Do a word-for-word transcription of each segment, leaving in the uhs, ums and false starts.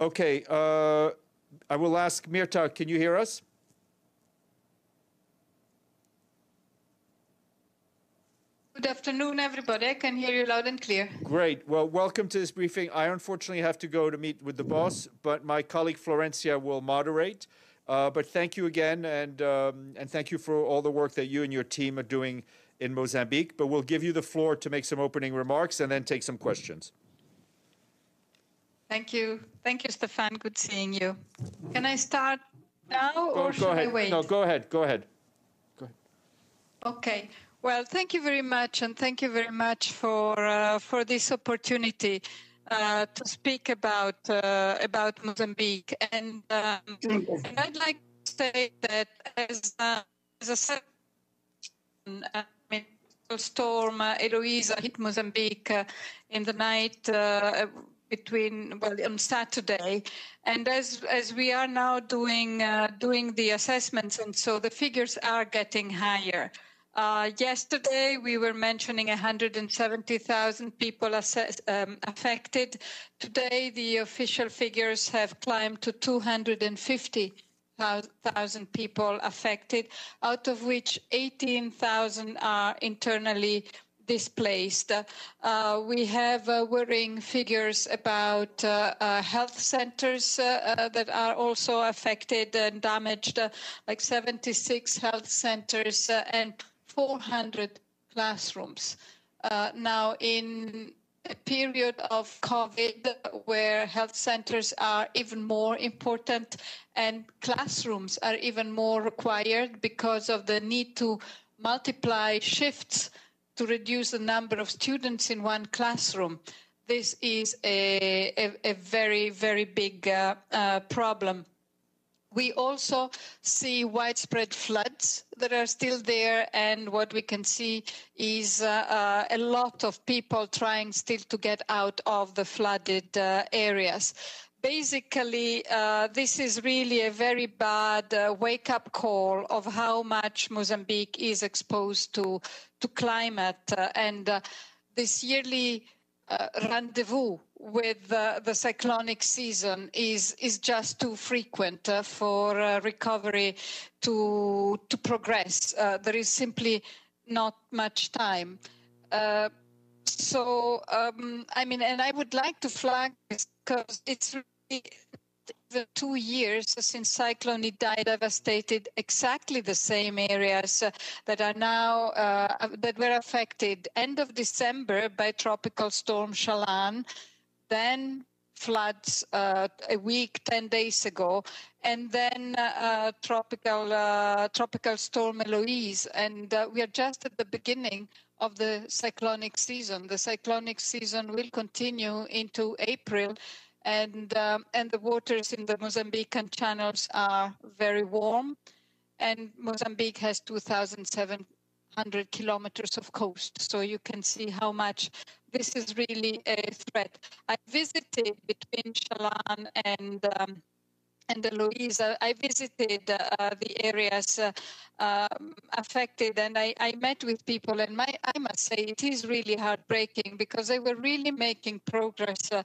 Okay, uh, I will ask Myrta, can you hear us? Good afternoon, everybody. I can hear you loud and clear. Great. Well, welcome to this briefing. I unfortunately have to go to meet with the boss, but my colleague Florencia will moderate. Uh, but thank you again, and, um, and thank you for all the work that you and your team are doing in Mozambique. But we'll give you the floor to make some opening remarks and then take some questions. Thank you. Thank you, Stefan. Good seeing you. Can I start now go, or go should ahead. I wait? No, go ahead. Go ahead. Go ahead. Okay. Well, thank you very much, and thank you very much for uh, for this opportunity uh, to speak about uh, about Mozambique. And, um, and I'd like to say that as uh, as a I mean, storm uh, Eloise hit Mozambique uh, in the night. Uh, Between well on Saturday, and as as we are now doing uh, doing the assessments, and so the figures are getting higher. Uh, yesterday we were mentioning one hundred seventy thousand people assess, um, affected. Today the official figures have climbed to two hundred fifty thousand people affected, out of which eighteen thousand are internally displaced. Uh, we have uh, worrying figures about uh, uh, health centers uh, uh, that are also affected and damaged, uh, like seventy-six health centers uh, and four hundred classrooms. Uh, now, in a period of COVID, where health centers are even more important and classrooms are even more required because of the need to multiply shifts to reduce the number of students in one classroom. This is a, a, a very, very big uh, uh, problem. We also see widespread floods that are still there, and what we can see is uh, uh, a lot of people trying still to get out of the flooded uh, areas. Basically, uh, this is really a very bad uh, wake-up call of how much Mozambique is exposed to to climate. Uh, and uh, this yearly uh, rendezvous with uh, the cyclonic season is is just too frequent uh, for uh, recovery to to progress. Uh, there is simply not much time. Uh, so, um, I mean, and I would like to flag this, because it's really two years since Cyclone Idai devastated exactly the same areas that are now uh, that were affected end of December by Tropical Storm Chalane, then floods uh, a week, ten days ago, and then uh, tropical uh, Tropical Storm Eloise, and uh, we are just at the beginning of the cyclonic season. The cyclonic season will continue into April, and um, and the waters in the Mozambican channels are very warm, and Mozambique has two thousand seven hundred kilometers of coast, so you can see how much this is really a threat. I visited between Chalane and um, and Eloise. I visited uh, the areas uh, um, affected, and I, I met with people, and my, I must say it is really heartbreaking, because they were really making progress uh,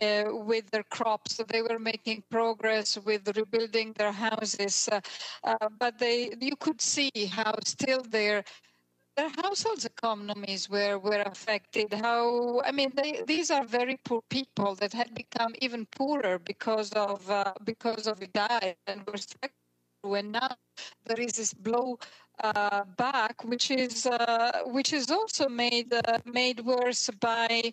uh, with their crops. They were making progress with rebuilding their houses, uh, uh, but they you could see how still their their households' economies were, were affected. How, I mean, they, these are very poor people that had become even poorer because of uh, because of Idai, and were stuck. And now there is this blow uh, back, which is uh, which is also made uh, made worse by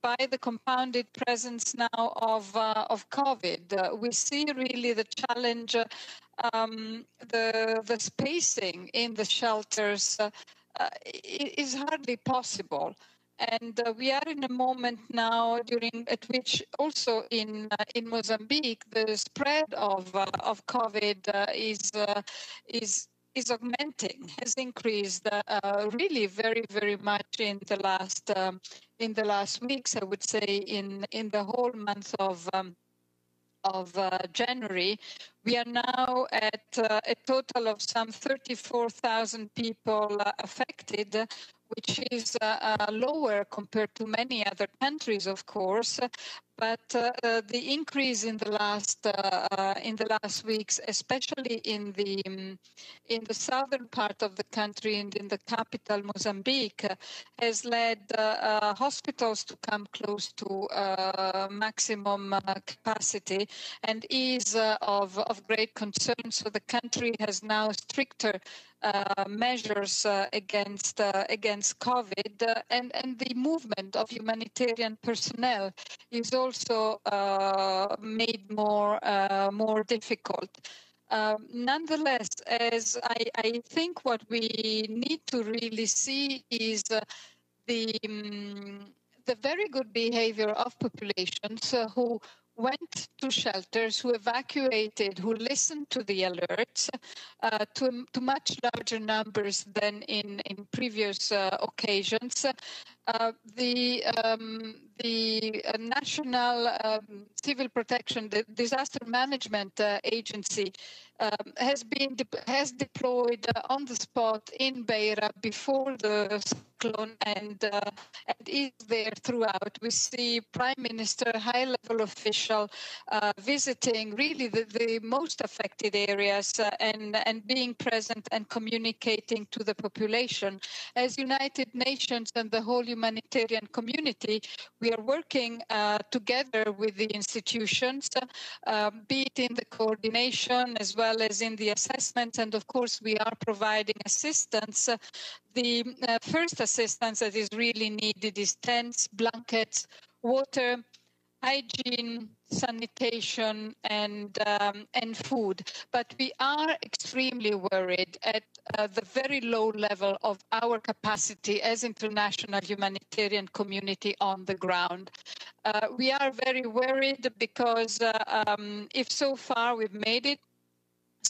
by the compounded presence now of uh, of COVID. Uh, we see really the challenge, uh, um, the the spacing in the shelters. Uh, Uh, it is hardly possible, and uh, we are in a moment now during at which also in uh, in Mozambique the spread of uh, of COVID uh, is uh, is is augmenting, has increased uh, really very very much in the last um, in the last weeks. I would say in in the whole month of um, of uh, January, we are now at uh, a total of some thirty-four thousand people uh, affected, uh, which is uh, uh, lower compared to many other countries, of course, But uh, uh, the increase in the last uh, uh, in the last weeks, especially in the um, in the southern part of the country and in the capital Mozambique, uh, has led uh, uh, hospitals to come close to uh, maximum uh, capacity, and is uh, of of great concern. So the country has now stricter Uh, measures uh, against uh, against COVID, uh, and and the movement of humanitarian personnel is also uh, made more uh, more difficult. Um, nonetheless, as I, I think, what we need to really see is uh, the um, the very good behavior of populations uh, who went to shelters, who evacuated, who listened to the alerts, uh, to, to much larger numbers than in, in previous uh, occasions. Uh, the um, the uh, National um, Civil Protection, the Disaster Management uh, Agency, um, has been de- has deployed uh, on the spot in Beira before the cyclone, and uh, and is there throughout. We see Prime Minister, high-level official, uh, visiting really the, the most affected areas uh, and and being present and communicating to the population. As United Nations and the whole humanitarian community, we are working uh, together with the institutions, uh, be it in the coordination as well as in the assessments, and of course we are providing assistance. The uh, first assistance that is really needed is tents, blankets, water, hygiene, sanitation, and um, and food. But we are extremely worried at uh, the very low level of our capacity as international humanitarian community on the ground. Uh, we are very worried because uh, um, if so far we've made it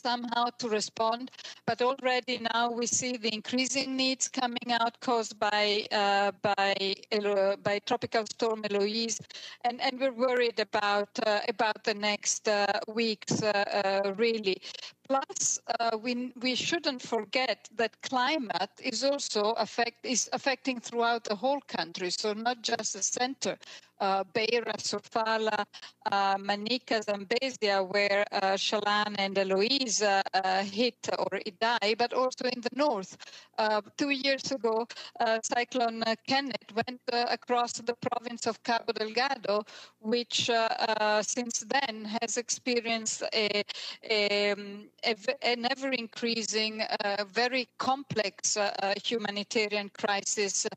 somehow to respond, but already now we see the increasing needs coming out caused by uh, by Elo- by Tropical Storm Eloise, and and we're worried about uh, about the next uh, weeks uh, uh, really. Plus, uh, we we shouldn't forget that climate is also affect is affecting throughout the whole country, so not just the center. Uh, Beira, Sofala, uh, Manica, Zambesia, where uh, Chalane and Eloise uh, uh, hit or Idai, but also in the north. Uh, two years ago, uh, Cyclone uh, Kenneth went uh, across the province of Cabo Delgado, which uh, uh, since then has experienced a, a, a, an ever-increasing, uh, very complex uh, humanitarian crisis uh,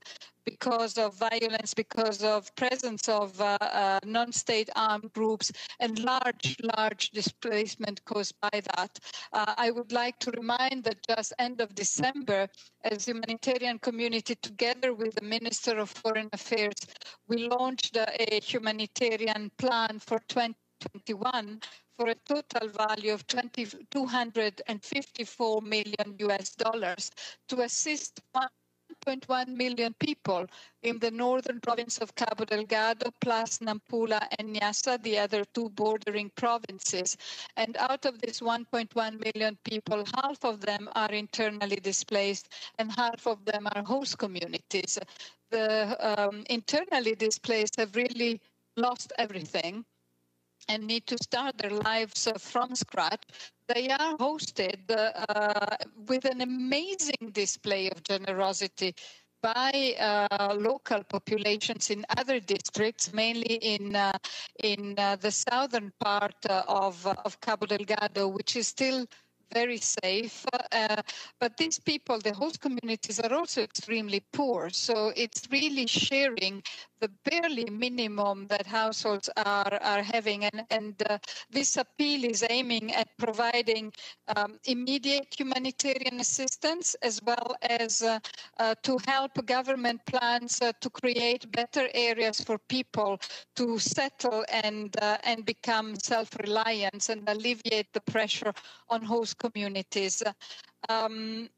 because of violence, because of presence of uh, uh, non-state armed groups, and large, large displacement caused by that. Uh, I would like to remind that just end of December, as humanitarian community, together with the Minister of Foreign Affairs, we launched a humanitarian plan for twenty twenty-one for a total value of two hundred fifty-four million U S dollars to assist one one point one million people in the northern province of Cabo Delgado, plus Nampula and Niassa, the other two bordering provinces. And out of this one point one million people, half of them are internally displaced and half of them are host communities. The um, internally displaced have really lost everything and need to start their lives uh, from scratch. They are hosted uh, with an amazing display of generosity by uh, local populations in other districts, mainly in uh, in uh, the southern part uh, of of Cabo Delgado, which is still very safe. Uh, but these people, the host communities, are also extremely poor. So it's really sharing the barely minimum that households are, are having. And, and uh, this appeal is aiming at providing um, immediate humanitarian assistance, as well as uh, uh, to help government plans uh, to create better areas for people to settle and, uh, and become self-reliant and alleviate the pressure on host communities. Um,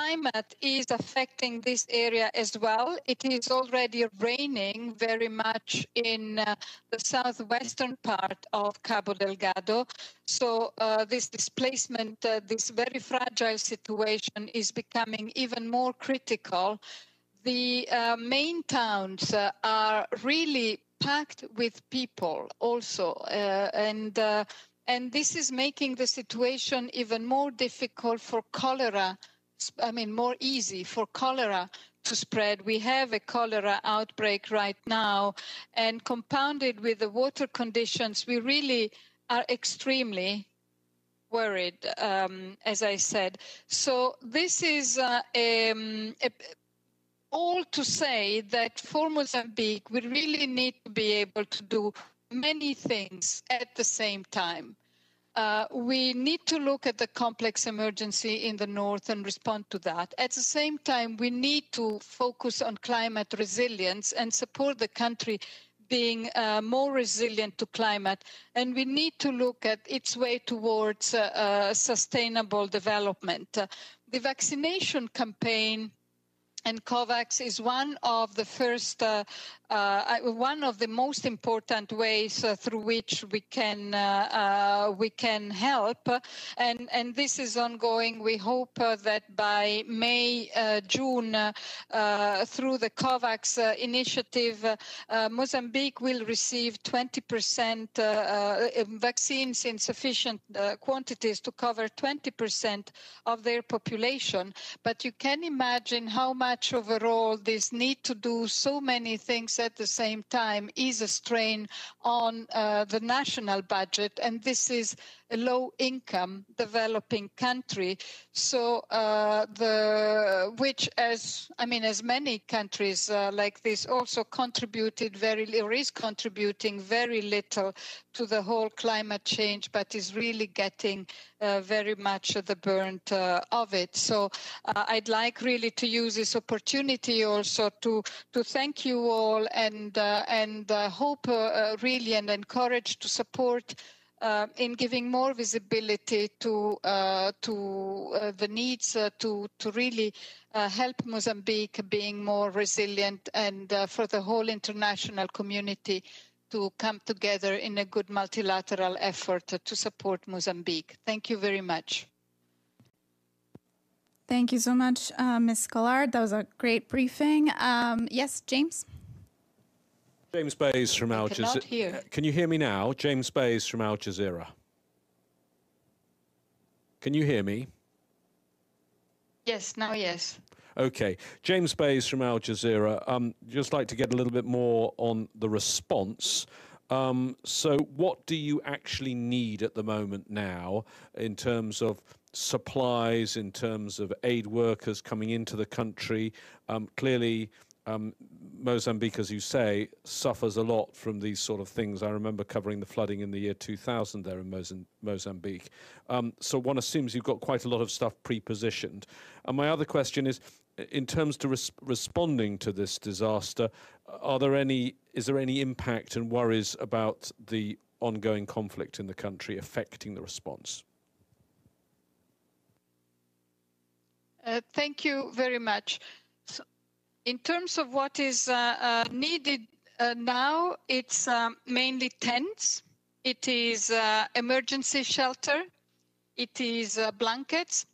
Climate is affecting this area as well. It is already raining very much in uh, the southwestern part of Cabo Delgado. So uh, this displacement, uh, this very fragile situation is becoming even more critical. The uh, main towns uh, are really packed with people also, uh, and uh, and this is making the situation even more difficult for cholera. I mean, more easy for cholera to spread. We have a cholera outbreak right now, and compounded with the water conditions, we really are extremely worried, um, as I said. So this is uh, um, a, all to say that for Mozambique, we really need to be able to do many things at the same time. Uh, we need to look at the complex emergency in the north and respond to that. At the same time, we need to focus on climate resilience and support the country being uh, more resilient to climate. And we need to look at its way towards uh, uh, sustainable development. Uh, the vaccination campaign and COVAX is one of the first, uh, uh, one of the most important ways uh, through which we can uh, uh, we can help, and and this is ongoing. We hope uh, that by May, uh, June, uh, uh, through the COVAX uh, initiative, uh, uh, Mozambique will receive twenty percent uh, uh, vaccines in sufficient uh, quantities to cover twenty percent of their population. But you can imagine how much. Overall, this need to do so many things at the same time is a strain on uh, the national budget, and this is a low-income developing country. So, uh, the which, as I mean, as many countries uh, like this, also contributed very little, is contributing very little to the whole climate change, but is really getting uh, very much the burnt uh, of it. So, uh, I'd like really to use this opportunity. opportunity also to to thank you all, and uh, and uh, hope uh, really and encourage to support uh, in giving more visibility to uh, to uh, the needs uh, to to really uh, help Mozambique being more resilient, and uh, for the whole international community to come together in a good multilateral effort to support Mozambique. Thank you very much. Thank you so much, uh, Miz Kaulard. That was a great briefing. Um, yes, James? James Bayes from Al Jazeera. Can you hear me now? James Bayes from Al Jazeera. Can you hear me? Yes, now yes. Okay. James Bayes from Al Jazeera. Um, just like to get a little bit more on the response. Um, so what do you actually need at the moment now in terms of supplies, in terms of aid workers coming into the country? Um, clearly, um, Mozambique, as you say, suffers a lot from these sort of things. I remember covering the flooding in the year two thousand there in Moz Mozambique. Um, so one assumes you've got quite a lot of stuff pre-positioned. And my other question is, in terms to res responding to this disaster, are there any, is there any impact and worries about the ongoing conflict in the country affecting the response? Uh, thank you very much. So in terms of what is uh, uh, needed uh, now, it's um, mainly tents, it is uh, emergency shelter, it is uh, blankets,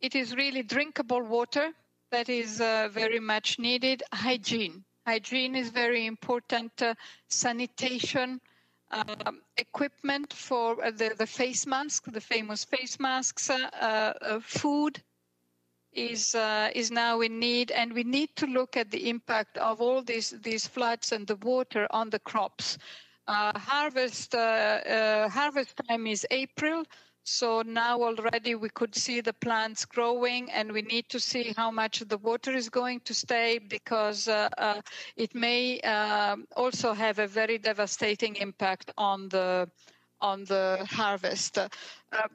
it is really drinkable water that is uh, very much needed, hygiene. Hygiene is very important, uh, sanitation, Um, equipment for the, the face masks, the famous face masks, uh, uh, food is uh, is now in need, and we need to look at the impact of all these these floods and the water on the crops. Uh, harvest uh, uh, harvest time is April. So now already we could see the plants growing, and we need to see how much the water is going to stay, because uh, uh, it may uh, also have a very devastating impact on the on the harvest. Uh,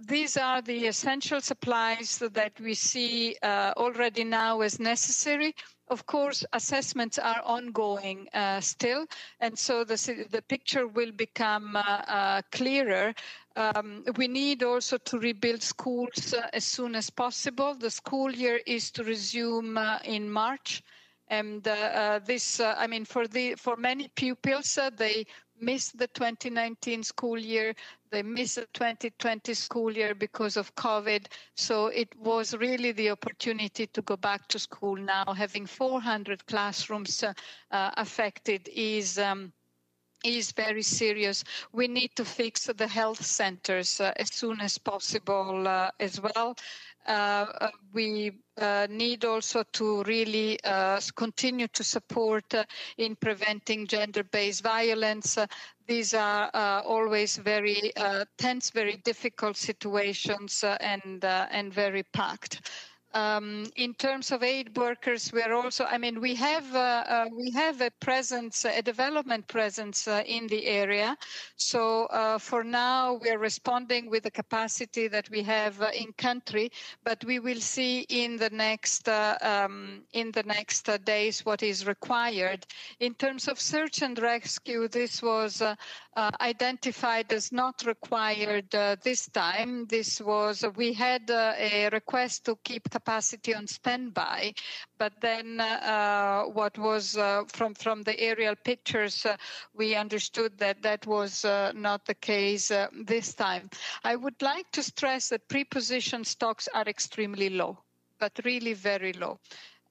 these are the essential supplies that we see uh, already now as necessary. Of course, assessments are ongoing uh, still, and so the, the picture will become uh, uh, clearer. Um, we need also to rebuild schools uh, as soon as possible. The school year is to resume uh, in March, and uh, uh, this, uh, I mean, for the for many pupils, uh, they missed the twenty nineteen school year, they missed the twenty twenty school year because of COVID. So it was really the opportunity to go back to school now. Having four hundred classrooms uh, uh, affected is um, is very serious. We need to fix the health centers uh, as soon as possible uh, as well. Uh, we uh, need also to really uh, continue to support uh, in preventing gender-based violence. Uh, these are uh, always very uh, tense, very difficult situations uh, and, uh, and very packed. Um, in terms of aid workers, we are also, I mean, we have, uh, uh, we have a presence, a development presence uh, in the area. So uh, for now, we are responding with the capacity that we have uh, in country, but we will see in the next, uh, um, in the next uh, days what is required. In terms of search and rescue, this was uh, uh, identified as not required uh, this time. This was, we had uh, a request to keep capacity capacity on standby, but then uh, what was uh, from from the aerial pictures, uh, we understood that that was uh, not the case uh, this time. I would like to stress that pre-positioned stocks are extremely low, but really very low.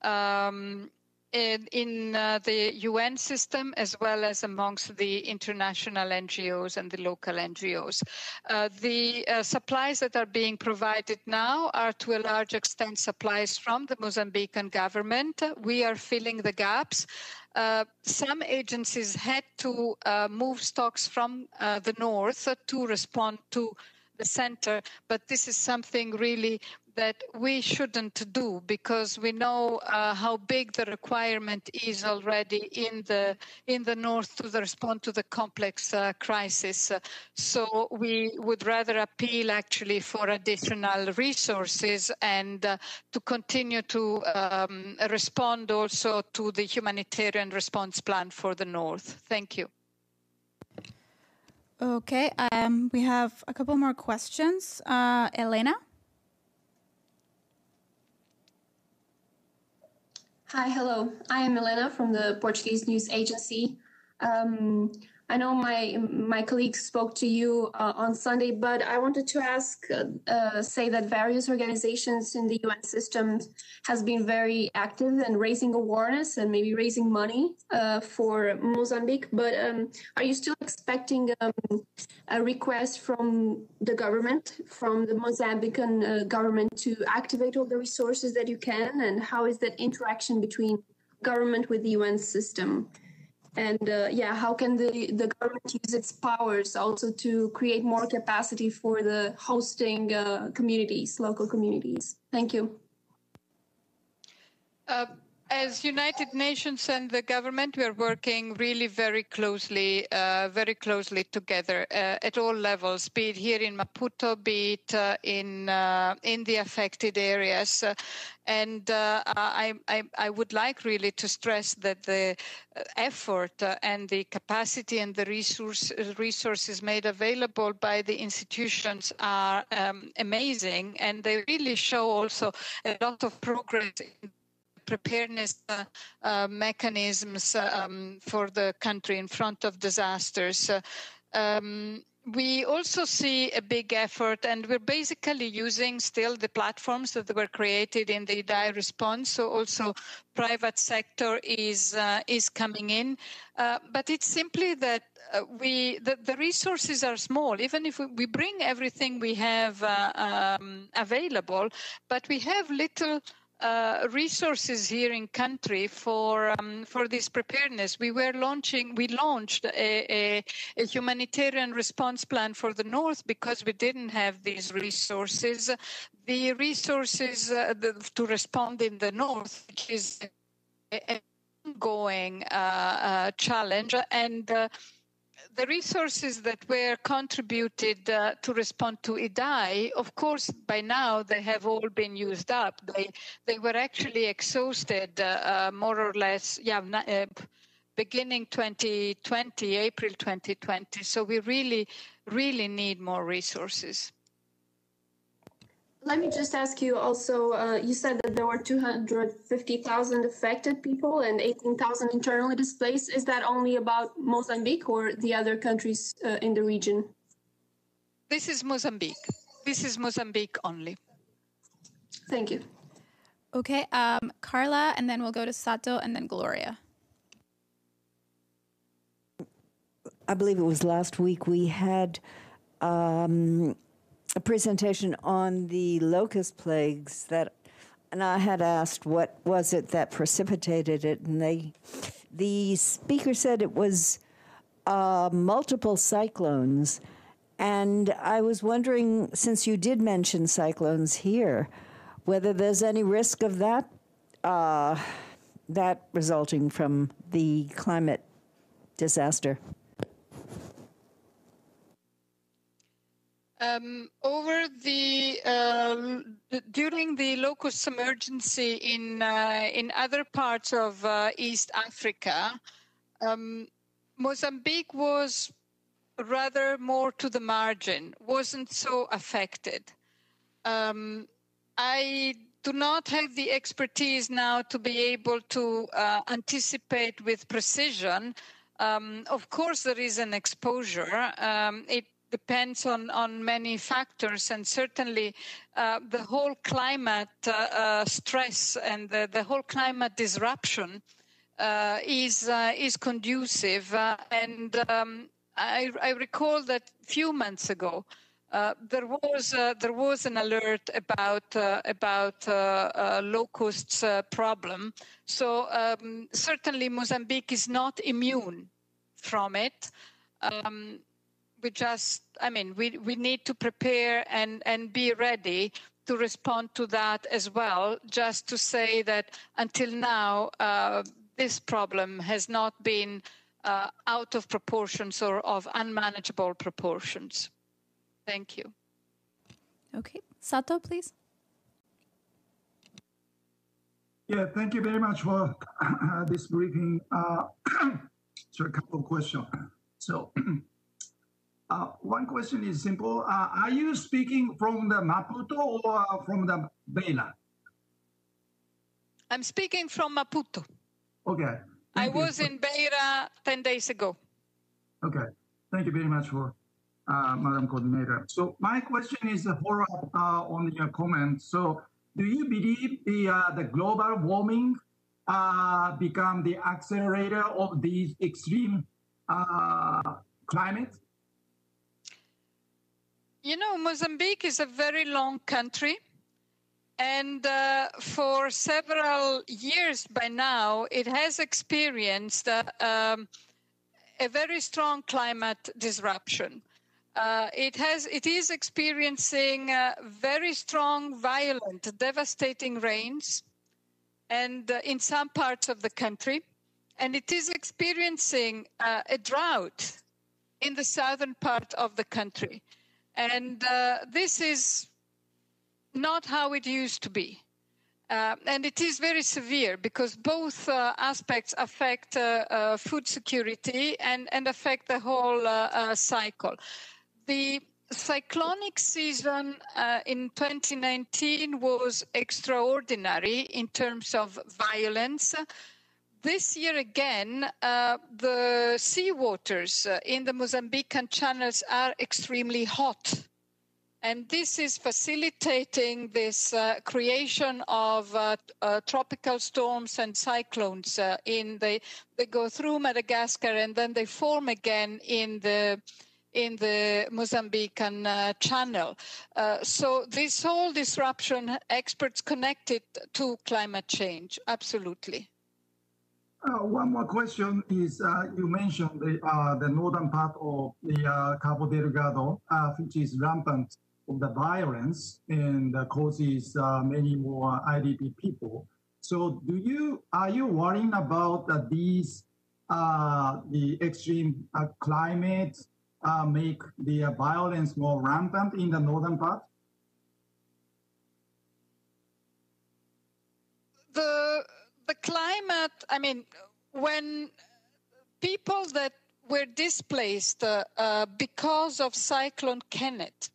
Um, In, in uh, the U N system, as well as amongst the international N G Os and the local N G Os. Uh, the uh, supplies that are being provided now are to a large extent supplies from the Mozambican government. We are filling the gaps. Uh, some agencies had to uh, move stocks from uh, the north to respond to the center, but this is something really that we shouldn't do, because we know uh, how big the requirement is already in the in the north to respond to the complex uh, crisis. So we would rather appeal actually for additional resources and uh, to continue to um, respond also to the humanitarian response plan for the north. Thank you. Okay, um, we have a couple more questions. Uh, Elena? Hi, hello. I am Milena from the Portuguese news agency. Um, I know my my colleague spoke to you uh, on Sunday, but I wanted to ask, uh, say that various organizations in the U N system has been very active in raising awareness and maybe raising money uh, for Mozambique. But um, are you still expecting um, a request from the government, from the Mozambican uh, government, to activate all the resources that you can? And how is that interaction between government with the U N system? And uh, yeah, how can the, the government use its powers also to create more capacity for the hosting uh, communities, local communities? Thank you. Uh, as United Nations and the government, we are working really very closely, uh, very closely together uh, at all levels, be it here in Maputo, be it uh, in, uh, in the affected areas. Uh, And uh, I, I, I would like really to stress that the effort uh, and the capacity and the resource, resources made available by the institutions are um, amazing. And they really show also a lot of progress in preparedness uh, uh, mechanisms um, for the country in front of disasters. Uh, um, We also see a big effort, and we're basically using still the platforms that were created in the Idai response. So also private sector is uh, is coming in, uh, but it's simply that uh, we the, the resources are small. Even if we, we bring everything we have uh, um, available, but we have little Uh, resources here in country for um, for this preparedness. We were launching, we launched a, a, a humanitarian response plan for the north because we didn't have these resources. The resources uh, the, to respond in the north, which is an ongoing uh, uh, challenge, and uh, the resources that were contributed uh, to respond to Idai, of course, by now they have all been used up. They they were actually exhausted uh, uh, more or less, yeah, uh, beginning twenty twenty, April twenty twenty. So we really, really need more resources. Let me just ask you also, uh, you said that there were two hundred fifty thousand affected people and eighteen thousand internally displaced. Is that only about Mozambique or the other countries uh, in the region? This is Mozambique. This is Mozambique only. Thank you. Okay, um, Carla, and then we'll go to Sato and then Gloria. I believe it was last week, we had um, a presentation on the locust plagues that, and I had asked what was it that precipitated it, and they, the speaker said it was uh, multiple cyclones. And I was wondering, since you did mention cyclones here, whether there's any risk of that uh, that resulting from the climate disaster. Um, over the, uh, the during the locust emergency in uh, in other parts of uh, East Africa, um, Mozambique was rather more to the margin, wasn't so affected. Um, I do not have the expertise now to be able to uh, anticipate with precision. Um, of course, there is an exposure. Um, it depends on, on many factors, and certainly uh, the whole climate uh, uh, stress and the, the whole climate disruption uh, is, uh, is conducive. Uh, and um, I, I recall that a few months ago, Uh, there was uh, there was an alert about uh, about uh, uh, locusts uh, problem. So um, certainly Mozambique is not immune from it. Um, we just, I mean, we we need to prepare and and be ready to respond to that as well. Just to say that until now, uh, this problem has not been uh, out of proportions or of unmanageable proportions. Thank you. Okay, Sato, please. Yeah, thank you very much for uh, this briefing. Uh, so a couple of questions. So uh, one question is simple. Uh, are you speaking from the Maputo or from the Beira? I'm speaking from Maputo. Okay. I was in Beira ten days ago. Okay, thank you very much for Uh, Madam Coordinator. So my question is a follow-up uh, on your comment. So do you believe the, uh, the global warming uh, become the accelerator of these extreme uh, climates? You know, Mozambique is a very long country. And uh, for several years by now, it has experienced uh, um, a very strong climate disruption. Uh, it has, it is experiencing uh, very strong, violent, devastating rains, and uh, in some parts of the country, and it is experiencing uh, a drought in the southern part of the country, and uh, this is not how it used to be, uh, and it is very severe because both uh, aspects affect uh, uh, food security and and affect the whole uh, uh, cycle. The cyclonic season uh, in twenty nineteen was extraordinary in terms of violence. This year again, uh, the seawaters in the Mozambican channels are extremely hot. And this is facilitating this uh, creation of uh, uh, tropical storms and cyclones. Uh, in the, they go through Madagascar and then they form again in the in the Mozambican uh, channel. Uh, so this whole disruption, experts connect it to climate change, absolutely. Uh, one more question is, uh, you mentioned the, uh, the northern part of the uh, Cabo Delgado, uh, which is rampant of the violence and uh, causes uh, many more I D P people. So do you, are you worrying about uh, these, uh, the extreme uh, climate, Uh, make the uh, violence more rampant in the northern part? The, the climate, I mean, when people that were displaced uh, uh, because of Cyclone Kenneth,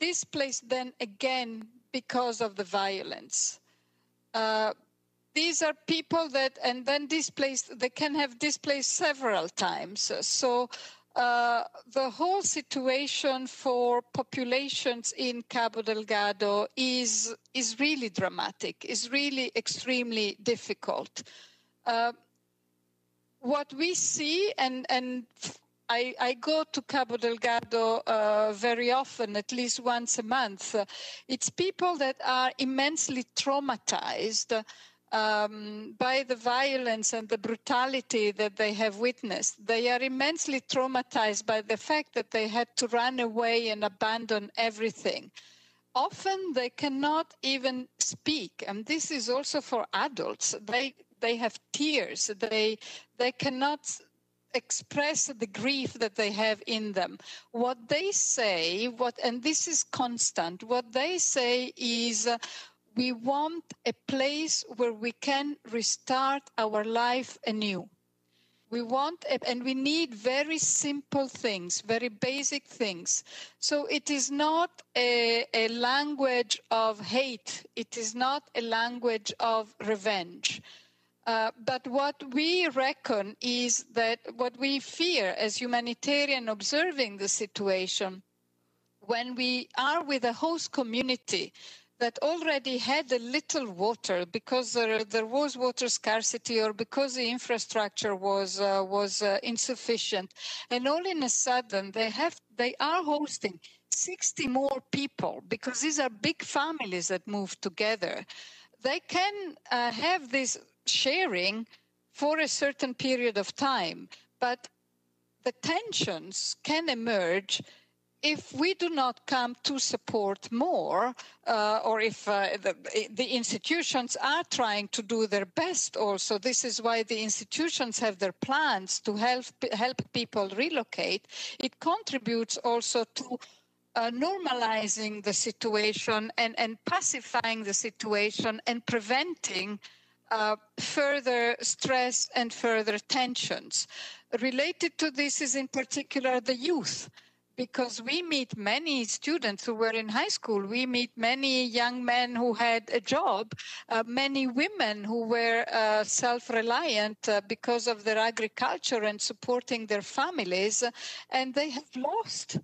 displaced then again because of the violence. Uh, These are people that, and then displaced, they can have displaced several times. So Uh, the whole situation for populations in Cabo Delgado is is really dramatic, is really extremely difficult. Uh, what we see, and, and I, I go to Cabo Delgado uh, very often, at least once a month. It's people that are immensely traumatized um, by the violence and the brutality that they have witnessed. They are immensely traumatized by the fact that they had to run away and abandon everything. Often they cannot even speak, and this is also for adults. They they have tears. They they cannot express the grief that they have in them. What they say, what and this is constant. What they say is, uh, we want a place where we can restart our life anew. We want, and we need very simple things, very basic things. So it is not a, a language of hate. It is not a language of revenge. Uh, but what we reckon is that what we fear as humanitarian observing the situation, when we are with a host community that already had a little water because there, there was water scarcity or because the infrastructure was uh, was uh, insufficient, and all in a sudden they have they are hosting sixty more people because these are big families that move together. They can uh, have this sharing for a certain period of time, but the tensions can emerge if we do not come to support more, uh, or if uh, the, the institutions are trying to do their best also. This is why the institutions have their plans to help help people relocate. It contributes also to uh, normalizing the situation and, and pacifying the situation and preventing Uh, further stress and further tensions. Related to this is in particular the youth, because we meet many students who were in high school. We meet many young men who had a job, uh, many women who were uh, self-reliant uh, because of their agriculture and supporting their families, and they have lost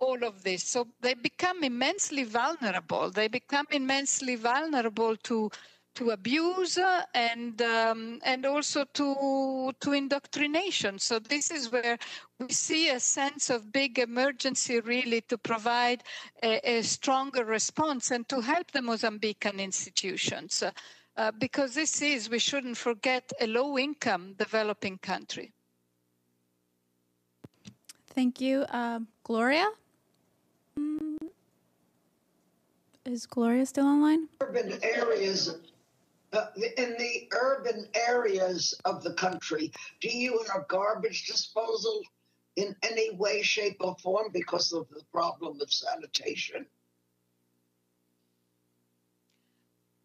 all of this. So they become immensely vulnerable. They become immensely vulnerable to to abuse and um, and also to to indoctrination. So this is where we see a sense of big emergency, really, to provide a, a stronger response and to help the Mozambican institutions, uh, because this is, we shouldn't forget, a low-income developing country. Thank you. Um, Gloria? Is Gloria still online? Urban areas. Uh, in the urban areas of the country, do you have garbage disposal in any way, shape, or form because of the problem of sanitation?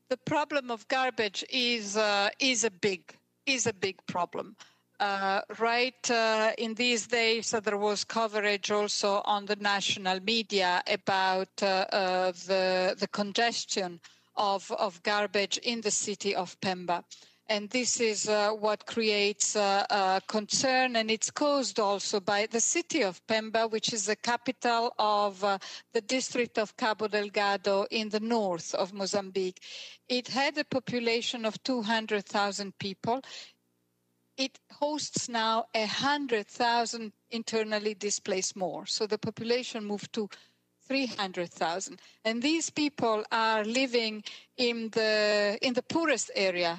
The problem of garbage is uh, is a big is a big problem. Uh, right uh, in these days, uh, there was coverage also on the national media about uh, uh, the the congestion of of garbage in the city of Pemba, and this is uh, what creates uh, uh, concern, and it's caused also by the city of Pemba, which is the capital of uh, the district of Cabo Delgado in the north of Mozambique. It had a population of two hundred thousand people. It hosts now one hundred thousand internally displaced more, so the population moved to three hundred thousand, and these people are living in the in the poorest area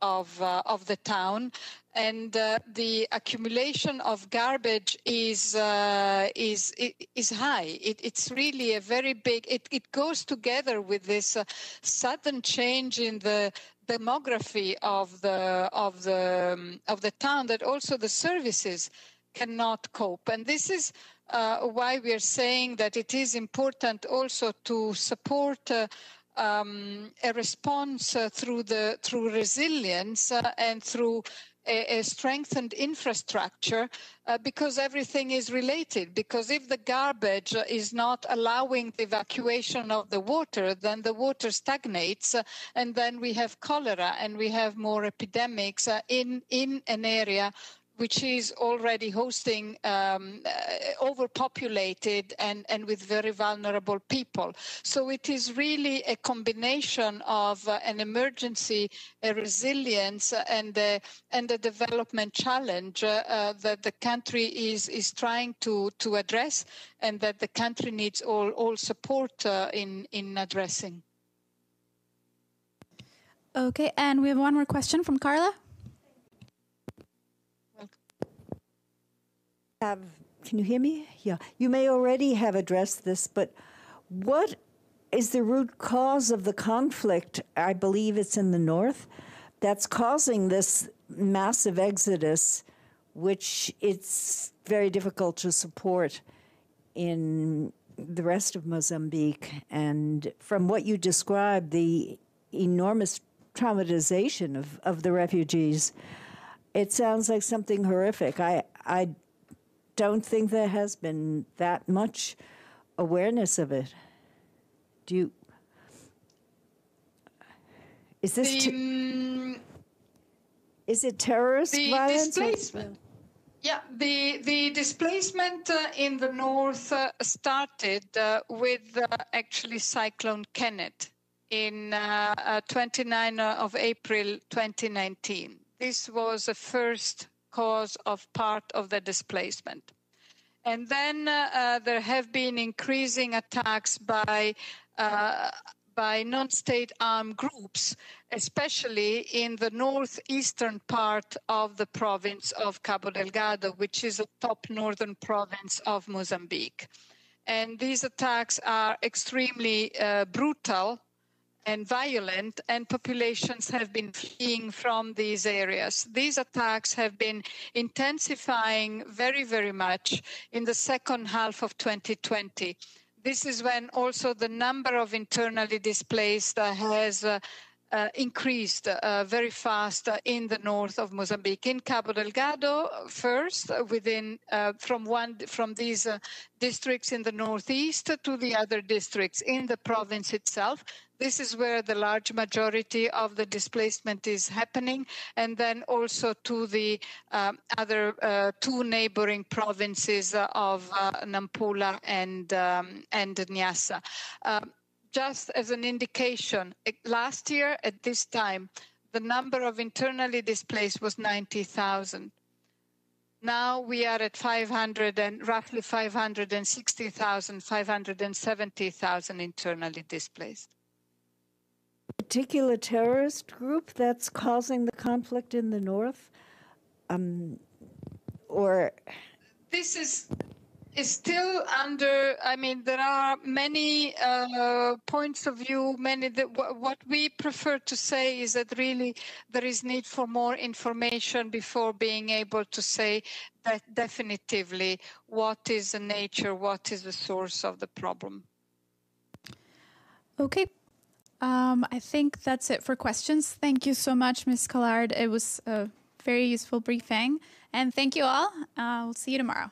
of uh, of the town, and uh, the accumulation of garbage is uh, is is high. It, it's really a very big. It it goes together with this uh, sudden change in the demography of the of the um, of the town, that also the services cannot cope, and this is Uh, why we are saying that it is important also to support uh, um, a response uh, through the through resilience uh, and through a, a strengthened infrastructure, uh, because everything is related. Because if the garbage is not allowing the evacuation of the water, then the water stagnates, uh, and then we have cholera and we have more epidemics uh, in in an area which is already hosting um, uh, overpopulated and, and with very vulnerable people. So it is really a combination of uh, an emergency, a resilience, uh, and the and the development challenge uh, uh, that the country is is trying to to address, and that the country needs all all support uh, in in addressing. Okay, and we have one more question from Carla. Have, can you hear me? Yeah. You may already have addressed this, but what is the root cause of the conflict? I believe it's in the north that's causing this massive exodus, which it's very difficult to support in the rest of Mozambique. And from what you described, the enormous traumatization of, of the refugees, it sounds like something horrific. I, I don't think there has been that much awareness of it. Do you? Is this? Um, is it terrorist the violence? Displacement. Yeah, the the displacement uh, in the north uh, started uh, with uh, actually Cyclone Kenneth in uh, uh, twenty-ninth of April twenty nineteen. This was the first cause of part of the displacement. And then uh, there have been increasing attacks by, uh, by non-state armed groups, especially in the northeastern part of the province of Cabo Delgado, which is a top northern province of Mozambique. And these attacks are extremely uh, brutal and violent, and populations have been fleeing from these areas. These attacks have been intensifying very, very much in the second half of twenty twenty. This is when also the number of internally displaced uh, has uh, uh, increased uh, very fast uh, in the north of Mozambique. In Cabo Delgado first, uh, within uh, from one from these uh, districts in the northeast to the other districts in the province itself. This is where the large majority of the displacement is happening, and then also to the um, other uh, two neighboring provinces of uh, Nampula and, um, and Niassa. Um, just as an indication, last year at this time, the number of internally displaced was ninety thousand. Now we are at five hundred and roughly five hundred sixty thousand, five hundred seventy thousand internally displaced. Particular terrorist group that's causing the conflict in the north, um, or this is is still under. I mean, there are many uh, points of view. Many that w what we prefer to say is that really there is need for more information before being able to say that definitively what is the nature, what is the source of the problem. Okay. Um, I think that's it for questions. Thank you so much, Miz Kaulard. It was a very useful briefing. And thank you all. Uh, we'll see you tomorrow.